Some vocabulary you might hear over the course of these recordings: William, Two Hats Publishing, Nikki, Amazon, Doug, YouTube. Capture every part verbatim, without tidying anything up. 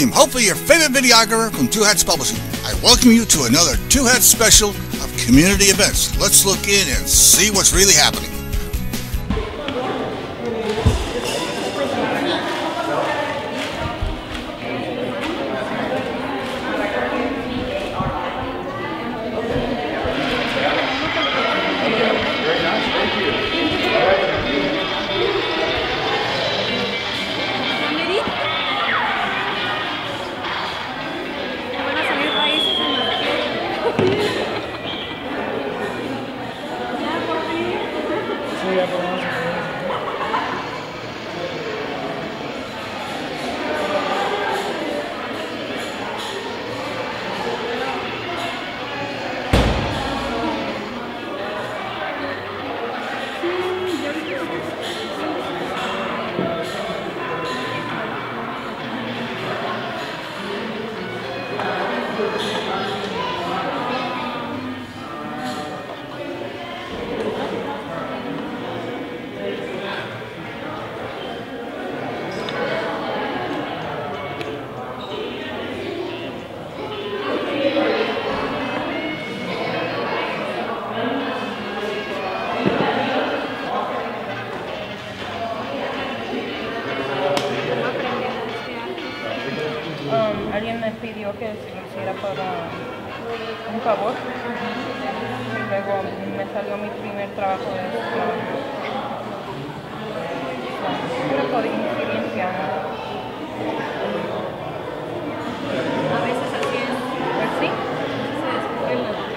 William, hopefully your favorite videographer from Two Hats Publishing. I welcome you to another Two Hats special of community events. Let's look in and see what's really happening. Alguien me pidió que si lo hiciera para un favor. Uh-huh. Luego me salió mi primer trabajo de esto. Pero por experiencia. A veces así es. ¿Sí? Se descubre.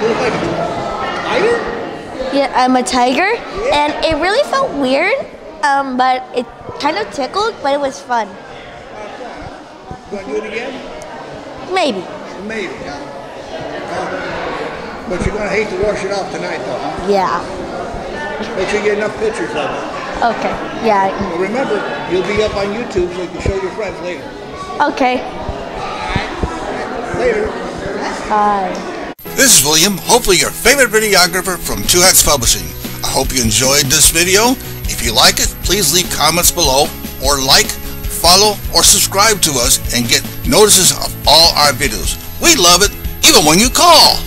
You look like a tiger? Yeah, I'm a tiger. Yeah. And it really felt weird, um, but it kind of tickled, but it was fun. You want to do it again? Maybe. Maybe, huh? Uh, but you're going to hate to wash it off tonight, though. Huh? Yeah. Make sure you get enough pictures of it. Okay, yeah. Well, remember, you'll be up on YouTube so you can show your friends later. Okay. Later. Bye. This is William, hopefully your favorite videographer from Two Hats Publishing. I hope you enjoyed this video. If you like it, please leave comments below, or like, follow, or subscribe to us and get notices of all our videos. We love it, even when you call.